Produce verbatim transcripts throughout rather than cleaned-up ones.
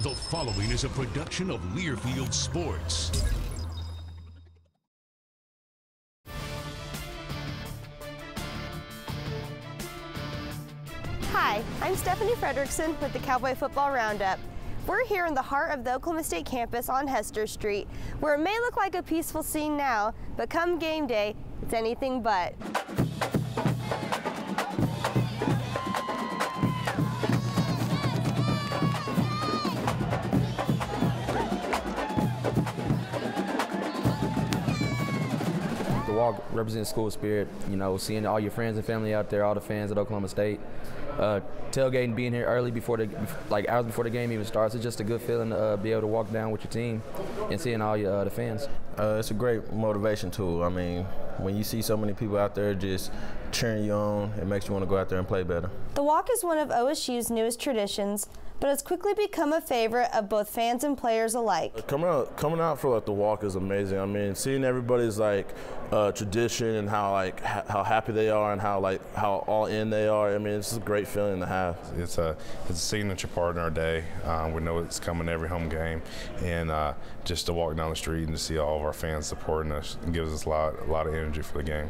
The following is a production of Learfield Sports. Hi, I'm Stephanie Frederickson with the Cowboy Football Roundup. We're here in the heart of the Oklahoma State campus on Hester Street, where it may look like a peaceful scene now, but come game day, it's anything but. The walk represents school spirit, you know, seeing all your friends and family out there, all the fans at Oklahoma State, uh, tailgating, being here early before the, like hours before the game even starts. It's just a good feeling to uh, be able to walk down with your team and seeing all your, uh, the fans. Uh, it's a great motivation tool. I mean, when you see so many people out there just cheering you on, it makes you want to go out there and play better. The walk is one of O S U's newest traditions, but it's quickly become a favorite of both fans and players alike. Coming out, coming out for like the walk is amazing. I mean, seeing everybody's like uh, tradition and how like ha how happy they are and how like how all in they are. I mean, it's a great feeling to have. It's a it's a signature part in our day. Um, we know it's coming every home game, and uh, just to walk down the street and to see all of our fans supporting us gives us a lot a lot of energy for the game.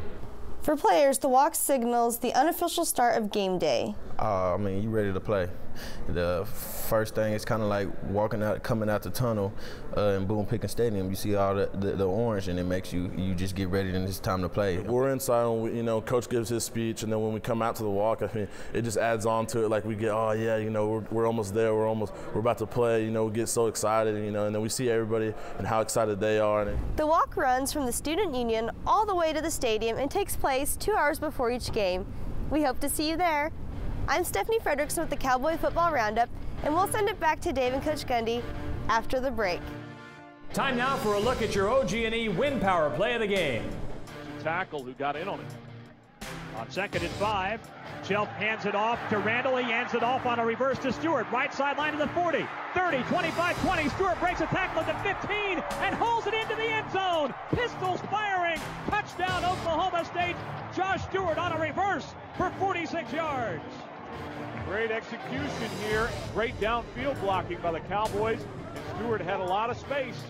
For players, the walk signals the unofficial start of game day. Uh, I mean, you ready to play. The first thing is kind of like walking out, coming out the tunnel uh, in Boone Pickens Stadium. You see all the, the, the orange, and it makes you you just get ready, and it's time to play. We're inside, and we, you know, coach gives his speech, and then when we come out to the walk, I mean, it just adds on to it. Like we get, oh yeah, you know, we're, we're almost there. We're almost, we're about to play. You know, we get so excited, you know, and then we see everybody and how excited they are. The walk runs from the student union all the way to the stadium and takes place two hours before each game. We hope to see you there. I'm Stephanie Frederickson with the Cowboy Football Roundup, and we'll send it back to Dave and Coach Gundy after the break. Time now for a look at your O G and E win power play of the game. Tackle who got in on it. On second and five, Schelf hands it off to Randall. He hands it off on a reverse to Stewart. Right sideline to the forty, thirty, twenty-five, twenty. Stewart breaks a tackle at the fifteen and holds it into the end zone. Pistols firing. Touchdown Oklahoma State. Josh Stewart on a reverse for forty-six yards. Great execution here. Great downfield blocking by the Cowboys. And Stewart had a lot of space.